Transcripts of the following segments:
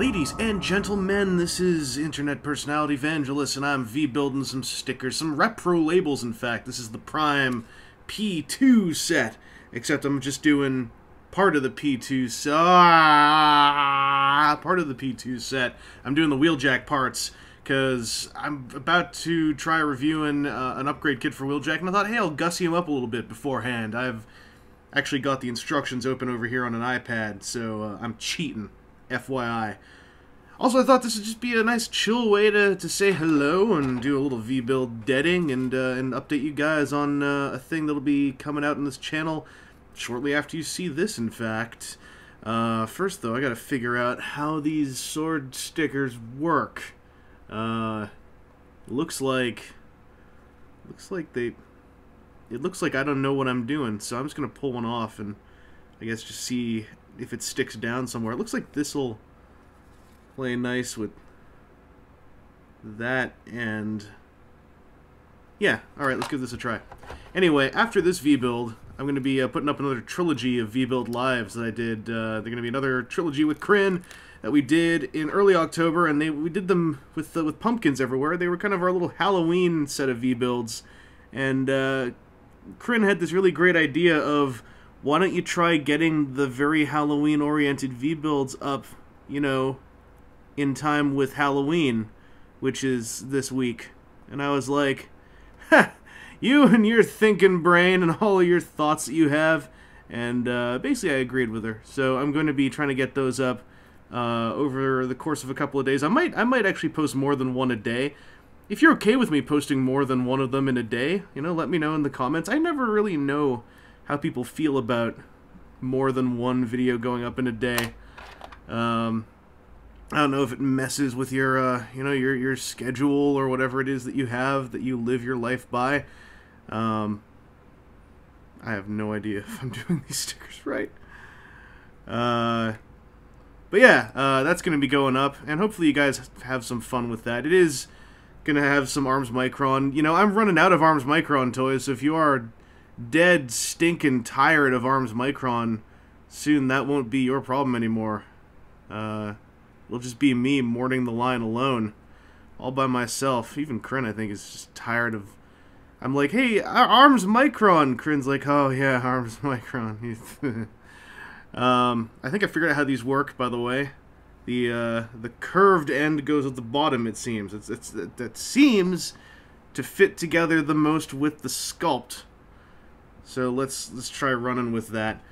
Ladies and gentlemen, this is Internet Personality Vangelus, and I'm V-Building some stickers, some Reprolabels, in fact. This is the Prime P2 set, except I'm just doing part of the P2 set. I'm doing the Wheeljack parts, because I'm about to try reviewing an upgrade kit for Wheeljack, and I thought, hey, I'll gussy him up a little bit beforehand. I've actually got the instructions open over here on an iPad, so I'm cheating. FYI. Also, I thought this would just be a nice chill way to say hello and do a little V-Build deading and update you guys on a thing that'll be coming out in this channel shortly after you see this, in fact. First, though, I gotta figure out how these sword stickers work. It looks like I don't know what I'm doing, so I'm just gonna pull one off and I guess just see if it sticks down somewhere. It looks like this'll play nice with that end. Yeah, alright, let's give this a try. Anyway, after this V-Build, I'm going to be putting up another trilogy of V-Build lives that I did. They're going to be another trilogy with Krin that we did in early October, and we did them with pumpkins everywhere. They were kind of our little Halloween set of V-Builds, and Krin had this really great idea of, why don't you try getting the very Halloween-oriented V-Builds up, you know, in time with Halloween, which is this week. And I was like, ha! You and your thinking brain and all of your thoughts that you have. And basically I agreed with her. So I'm going to be trying to get those up over the course of a couple of days. I might actually post more than one a day. If you're okay with me posting more than one of them in a day, you know, let me know in the comments. I never really know how people feel about more than one video going up in a day. I don't know if it messes with your, you know, your schedule or whatever it is that you have that you live your life by. I have no idea if I'm doing these stickers right. But yeah, that's going to be going up, and hopefully you guys have some fun with that. It is going to have some Arms Micron. You know, I'm running out of Arms Micron toys, so if you are dead stinking tired of Arms Micron, soon that won't be your problem anymore. It'll just be me mourning the line alone, all by myself. Even Krin, I think, is just tired of... I'm like, hey, Arms Micron! Krin's like, oh yeah, Arms Micron. I think I figured out how these work, by the way. The curved end goes at the bottom, it seems. That seems to fit together the most with the sculpt. So let's try running with that.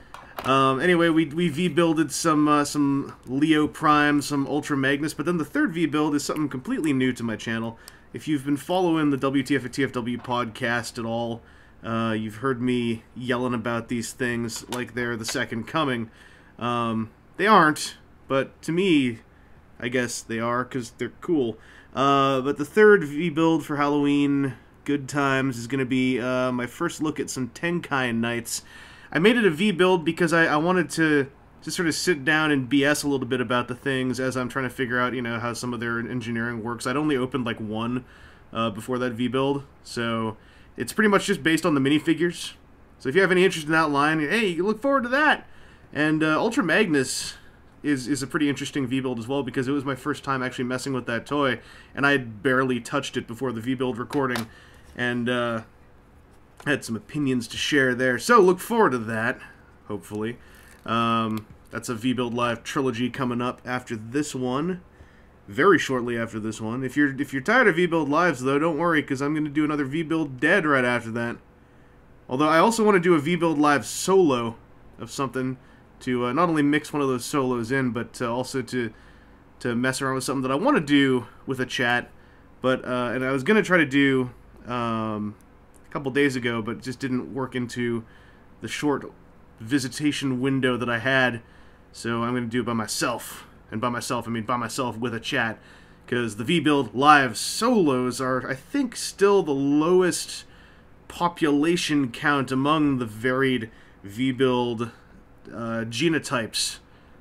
Anyway, we V-builded some Leo Prime, some Ultra Magnus, but then the third V-build is something completely new to my channel. If you've been following the WTF TFW podcast at all, you've heard me yelling about these things like they're the second coming. They aren't, but to me, I guess they are, because they're cool. But the third V-build for Halloween... Good Times is going to be my first look at some Tenkai Knights. I made it a V-build because I wanted to just sort of sit down and BS a little bit about the things as I'm trying to figure out, you know, how some of their engineering works. I'd only opened like one before that V-build, so it's pretty much just based on the minifigures. So if you have any interest in that line, hey, you can look forward to that! And Ultra Magnus is a pretty interesting V-build as well, because it was my first time actually messing with that toy, and I had barely touched it before the V-build recording. And had some opinions to share there, so look forward to that, hopefully. That's a V-Build Live trilogy coming up after this one, very shortly after this one. If you're tired of V-Build Lives, though, don't worry, because I'm going to do another V-Build Dead right after that. Although I also want to do a V-Build Live solo of something to not only mix one of those solos in, but also to mess around with something that I want to do with a chat. But and I was going to try to do... a couple days ago, but just didn't work into the short visitation window that I had, so I'm going to do it by myself. And by myself, I mean by myself with a chat, because the V-Build Live solos are, I think, still the lowest population count among the varied V-Build genotypes,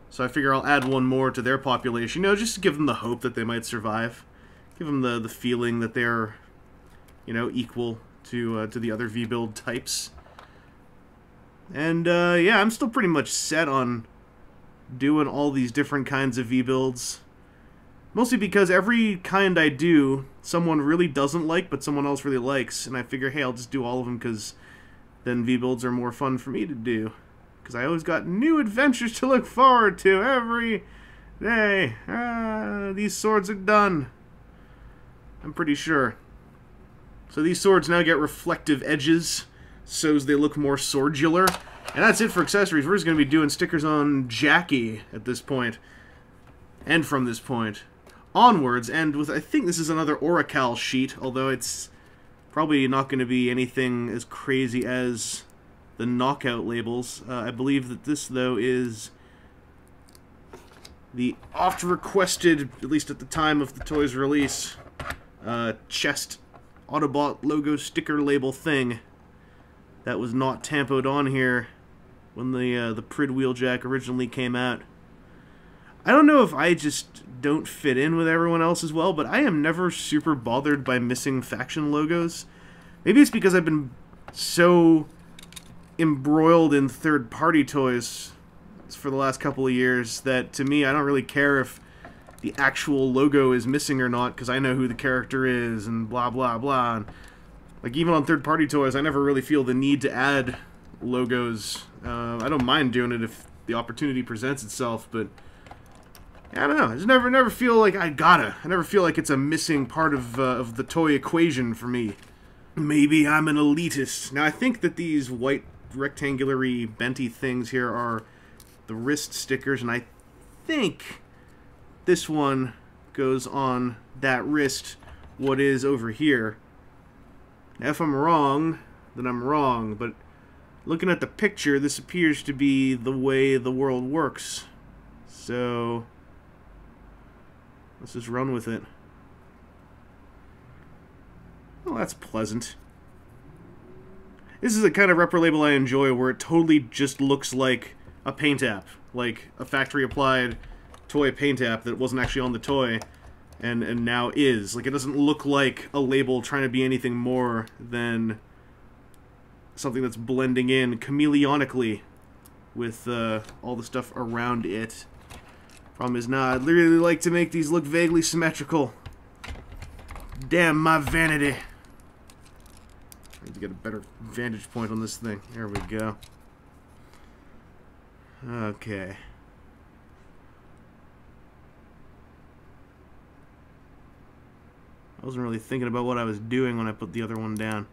so I figure I'll add one more to their population, you know, just to give them the hope that they might survive, give them the feeling that they're, you know, equal to the other V-build types. And, yeah, I'm still pretty much set on doing all these different kinds of V-builds. Mostly because every kind I do, someone really doesn't like, but someone else really likes. And I figure, hey, I'll just do all of them because then V-Builds are more fun for me to do. Because I always got new adventures to look forward to every day. These swords are done. I'm pretty sure. So these swords now get reflective edges, so they look more swordgular. And that's it for accessories. We're just going to be doing stickers on Jackie at this point. And from this point onwards, and with, I think this is another Oracal sheet, although it's probably not going to be anything as crazy as the knockout labels. I believe that this, though, is the oft-requested, at least at the time of the toy's release, chest Autobot logo sticker label thing that was not tampoed on here when the Prid Wheeljack originally came out. I don't know if I just don't fit in with everyone else as well, but I am never super bothered by missing faction logos. Maybe it's because I've been so embroiled in third-party toys for the last couple of years that, to me, I don't really care if the actual logo is missing or not, because I know who the character is and blah, blah, blah. And, like, even on third-party toys, I never really feel the need to add logos. I don't mind doing it if the opportunity presents itself, but I don't know. I just never feel like I gotta. I never feel like it's a missing part of the toy equation for me. Maybe I'm an elitist. Now, I think that these white rectangular-y benty things here are the wrist stickers, and I think this one goes on that wrist, what is over here. Now, if I'm wrong, then I'm wrong, but looking at the picture, this appears to be the way the world works. So let's just run with it. Well, that's pleasant. This is the kind of Reprolabel I enjoy, where it totally just looks like a paint app. Like a factory-applied toy paint app that wasn't actually on the toy, and now is. Like, it doesn't look like a label trying to be anything more than something that's blending in chameleonically with all the stuff around it. Problem is, nah, I'd really like to make these look vaguely symmetrical. Damn my vanity. I need to get a better vantage point on this thing. There we go. Okay. I wasn't really thinking about what I was doing when I put the other one down.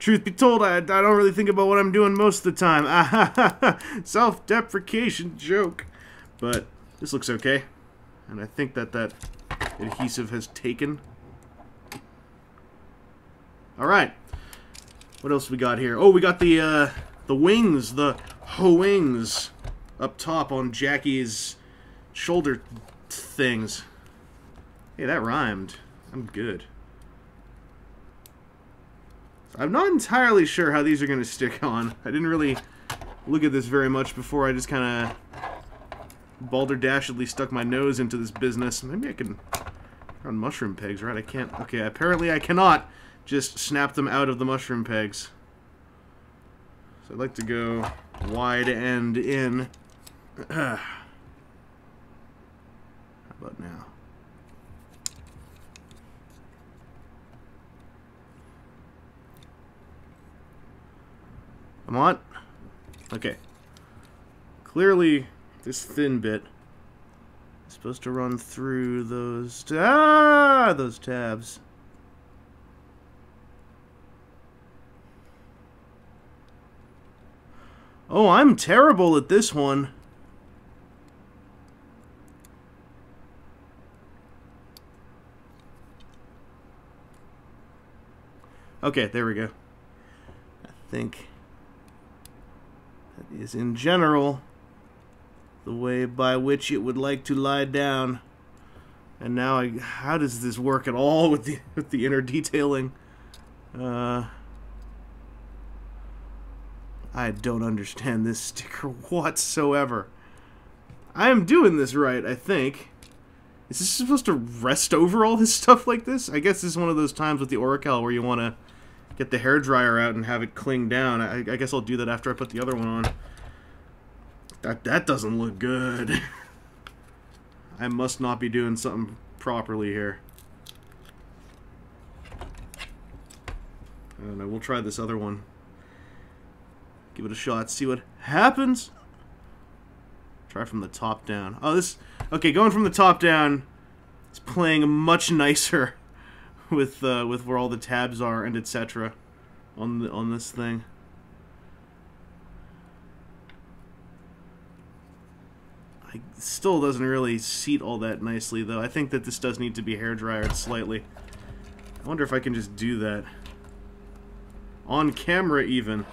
Truth be told, I don't really think about what I'm doing most of the time. Self-deprecation joke. But this looks okay, and I think that that adhesive has taken. Alright, what else we got here? Oh, we got the wings, the ho-wings up top on Jackie's shoulder things. Hey, that rhymed. I'm good. I'm not entirely sure how these are going to stick on. I didn't really look at this very much before. I just kind of balderdashedly stuck my nose into this business. Maybe I can on mushroom pegs, right? I can't. Okay, apparently I cannot just snap them out of the mushroom pegs. So I'd like to go wide and in. How about now? Come on. Okay. Clearly, this thin bit is supposed to run through those those tabs. Oh, I'm terrible at this one. Okay, there we go. I think that is in general the way by which it would like to lie down. And now, how does this work at all with the inner detailing? I don't understand this sticker whatsoever. I am doing this right, I think. Is this supposed to rest over all this stuff like this? I guess this is one of those times with the Oracal where you want to get the hairdryer out and have it cling down. I guess I'll do that after I put the other one on. That doesn't look good. I must not be doing something properly here. I don't know, we'll try this other one. Give it a shot, see what happens. Try from the top down. Oh, this... Okay, going from the top down is playing much nicer with where all the tabs are and etc. on this thing. It still doesn't really seat all that nicely, though. I think that this does need to be hairdryered slightly. I wonder if I can just do that. On camera, even.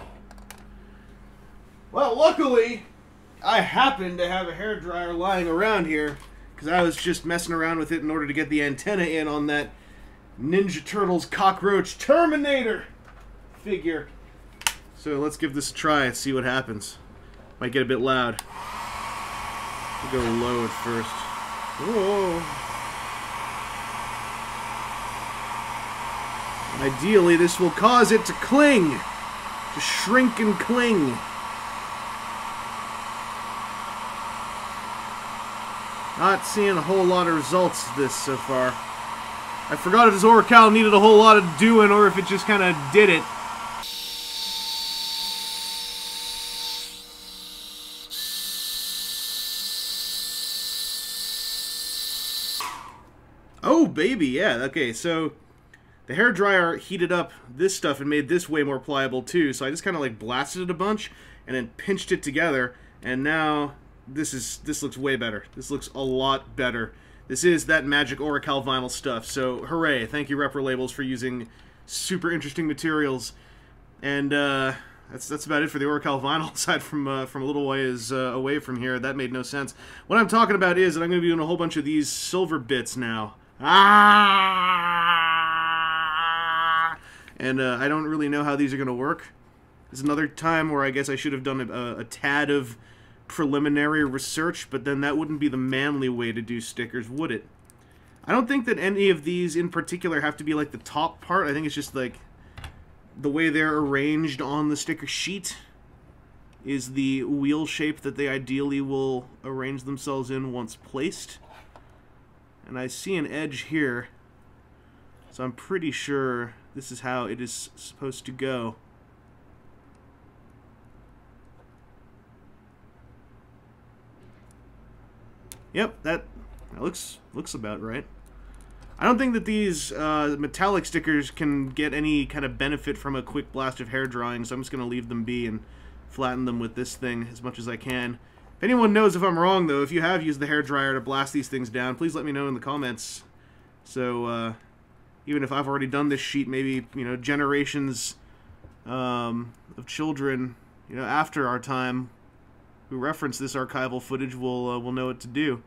Well, luckily, I happen to have a hairdryer lying around here, because I was just messing around with it in order to get the antenna in on that Ninja Turtles Cockroach Terminator figure. So let's give this a try and see what happens. Might get a bit loud. We'll go low at first. Whoa. Ideally, this will cause it to cling, to shrink and cling. Not seeing a whole lot of results of this so far. I forgot if this Oracal needed a whole lot of doing or if it just kind of did it. Oh, baby, yeah. Okay, so the hairdryer heated up this stuff and made this way more pliable, too. So I just kind of, like, blasted it a bunch and then pinched it together, and now... This looks way better. This looks a lot better. This is that magic Oracal vinyl stuff, so hooray. Thank you, Reprolabels, for using super interesting materials. And that's about it for the Oracal vinyl, aside from a little ways away from here. That made no sense. What I'm talking about is that I'm going to be doing a whole bunch of these silver bits now. Ah! And I don't really know how these are going to work. There's another time where I guess I should have done a tad of preliminary research, but then that wouldn't be the manly way to do stickers, would it? I don't think that any of these in particular have to be like the top part. I think it's just like the way they're arranged on the sticker sheet is the wheel shape that they ideally will arrange themselves in once placed. And I see an edge here, so I'm pretty sure this is how it is supposed to go. Yep, that looks about right. I don't think that these metallic stickers can get any kind of benefit from a quick blast of hair drying, so I'm just going to leave them be and flatten them with this thing as much as I can. If anyone knows if I'm wrong, though, if you have used the hairdryer to blast these things down, please let me know in the comments. So, even if I've already done this sheet, maybe, you know, generations of children, you know, after our time, who reference this archival footage will know what to do.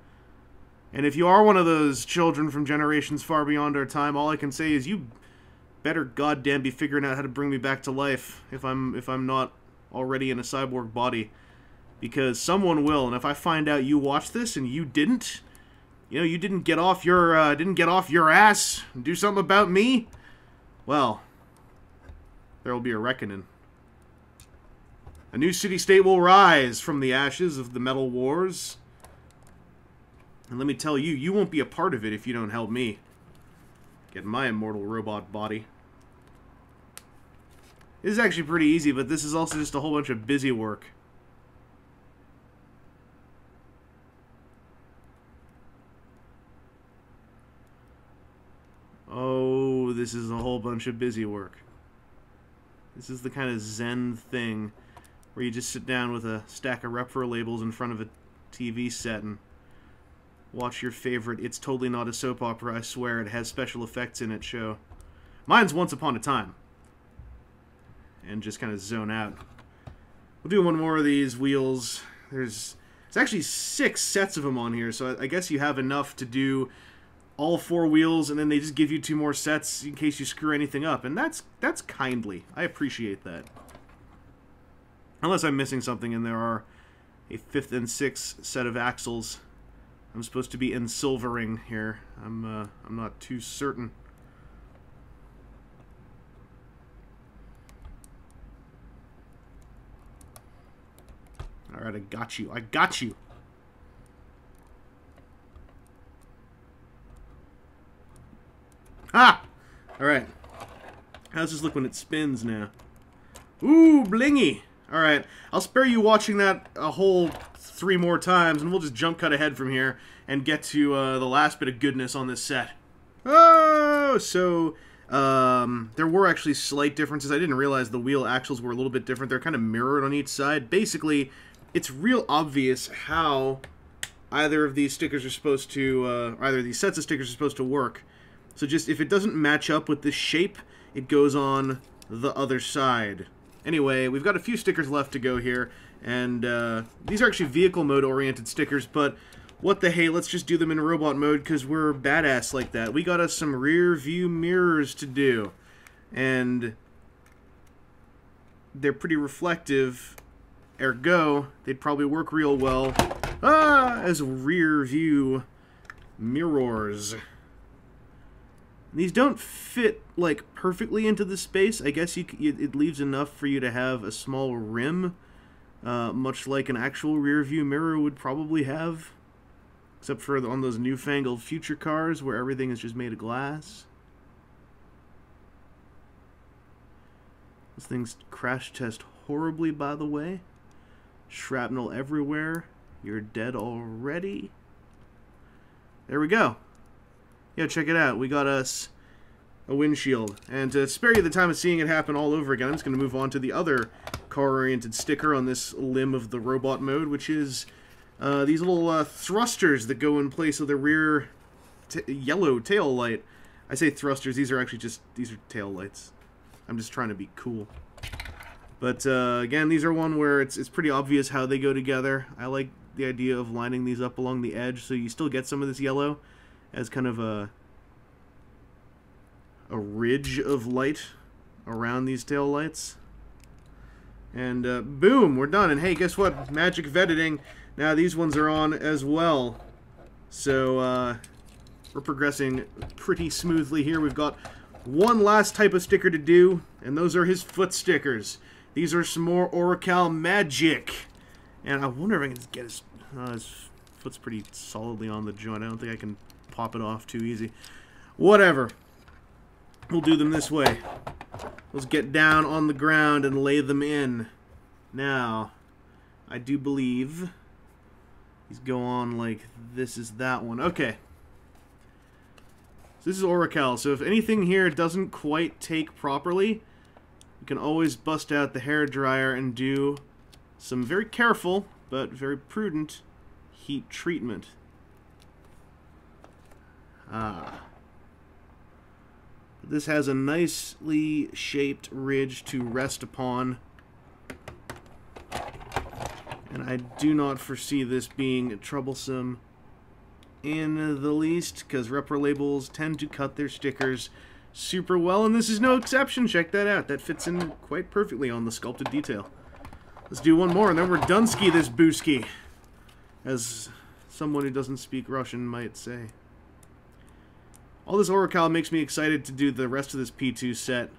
And if you are one of those children from generations far beyond our time, all I can say is you better goddamn be figuring out how to bring me back to life if I'm not already in a cyborg body, because someone will. And if I find out you watched this and you didn't, you know, you didn't get off your ass and do something about me, well, there will be a reckoning. A new city-state will rise from the ashes of the metal wars. And let me tell you, you won't be a part of it if you don't help me get my immortal robot body. This is actually pretty easy, but this is also just a whole bunch of busy work. Oh, this is a whole bunch of busy work. This is the kind of zen thing where you just sit down with a stack of Reprolabels in front of a TV set and watch your favorite It's Totally Not a Soap Opera, I Swear It Has Special Effects in It show. Mine's Once Upon a Time. And just kind of zone out. We'll do one more of these wheels. There's actually 6 sets of them on here, so I guess you have enough to do all 4 wheels, and then they just give you 2 more sets in case you screw anything up. And that's kindly. I appreciate that. Unless I'm missing something, and there are a 5th and 6th set of axles I'm supposed to be ensilvering here. I'm not too certain. Alright, I got you. I got you! How's this look when it spins now? Ooh, blingy! Alright, I'll spare you watching that a whole 3 more times, and we'll just jump cut ahead from here and get to the last bit of goodness on this set. Oh! So, there were actually slight differences. I didn't realize the wheel axles were a little bit different. They're kind of mirrored on each side. Basically, it's real obvious how either of these stickers are supposed to, either of these sets of stickers are supposed to work. So just, if it doesn't match up with this shape, it goes on the other side. Anyway, we've got a few stickers left to go here, and these are actually vehicle mode oriented stickers, but what the hey, let's just do them in robot mode because we're badass like that. We got us some rear view mirrors to do, and they're pretty reflective, ergo, they'd probably work real well as rear view mirrors. These don't fit, like, perfectly into the space. I guess it leaves enough for you to have a small rim, much like an actual rear view mirror would probably have. Except for on those newfangled future cars where everything is just made of glass. Those things crash test horribly, by the way. Shrapnel everywhere. You're dead already. There we go. Yeah, check it out. We got us a windshield. And to spare you the time of seeing it happen all over again, I'm just going to move on to the other car-oriented sticker on this limb of the robot mode, which is these little thrusters that go in place of the rear yellow tail light. I say thrusters. These are actually just, these are tail lights. I'm just trying to be cool. But again, these are one where it's pretty obvious how they go together. I like the idea of lining these up along the edge so you still get some of this yellow as kind of a ridge of light around these tail lights. And boom, we're done. And hey, guess what? Magic vetting. Now these ones are on as well. So we're progressing pretty smoothly here. We've got one last type of sticker to do, and those are his foot stickers. These are some more Oracal magic. And I wonder if I can get his foot's pretty solidly on the joint. I don't think I can pop it off too easy. Whatever. We'll do them this way. Let's get down on the ground and lay them in. Now, I do believe these go on like this is that one. Okay. So this is Oracal, so if anything here doesn't quite take properly, you can always bust out the hairdryer and do some very careful, but very prudent heat treatment. Ah. This has a nicely shaped ridge to rest upon. And I do not foresee this being troublesome in the least, because Reprolabels tend to cut their stickers super well, and this is no exception. Check that out. That fits in quite perfectly on the sculpted detail. Let's do one more, and then we're done-ski this booski, as someone who doesn't speak Russian might say. All this Oracal makes me excited to do the rest of this P2 set,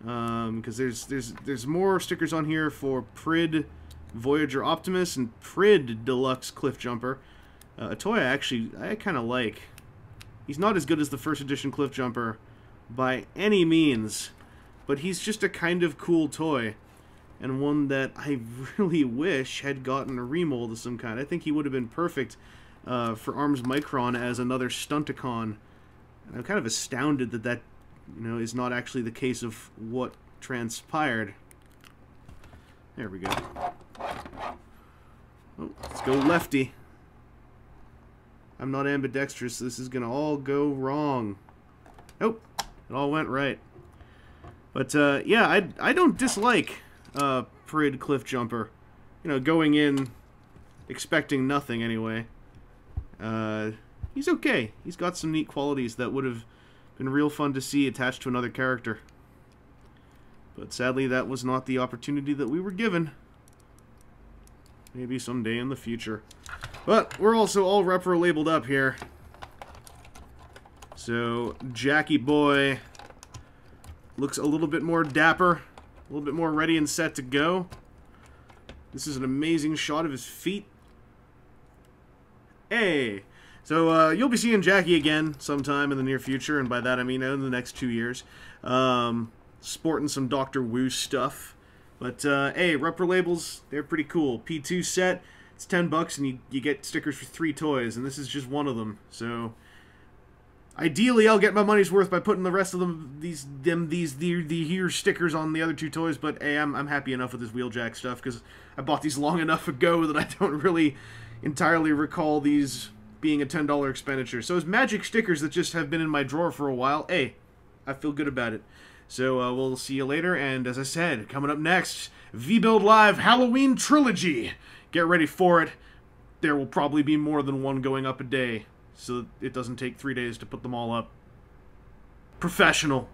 because there's more stickers on here for Prid Voyager Optimus and Prid Deluxe Cliffjumper. A toy I kind of like. He's not as good as the first edition Cliffjumper by any means, but he's just a kind of cool toy, and one that I really wish had gotten a remold of some kind. I think he would have been perfect for Arms Micron as another Stunticon. And I'm kind of astounded that that, you know, is not actually the case of what transpired. There we go. Oh, let's go lefty. I'm not ambidextrous, so this is gonna all go wrong. Nope, it all went right. But yeah, I don't dislike Prid Cliffjumper. You know, going in expecting nothing anyway. He's okay. He's got some neat qualities that would have been real fun to see attached to another character. But sadly, that was not the opportunity that we were given. Maybe someday in the future. But we're also all Repro-labeled up here. So, Jackie Boy looks a little bit more dapper, a little bit more ready and set to go. This is an amazing shot of his feet. Hey! So you'll be seeing Jackie again sometime in the near future, and by that I mean in the next 2 years. Sporting some Dr. Wu stuff. But hey, Reprolabels, they're pretty cool. P2 set, it's $10 and you get stickers for 3 toys, and this is just one of them. So ideally I'll get my money's worth by putting the rest of them these here stickers on the other 2 toys, but hey, I'm happy enough with this Wheeljack stuff because I bought these long enough ago that I don't really entirely recall these being a $10 expenditure. So it's magic stickers that just have been in my drawer for a while. Hey, I feel good about it. So we'll see you later, and as I said, coming up next, V-Build Live Halloween Trilogy. Get ready for it. There will probably be more than one going up a day, so it doesn't take 3 days to put them all up. Professional.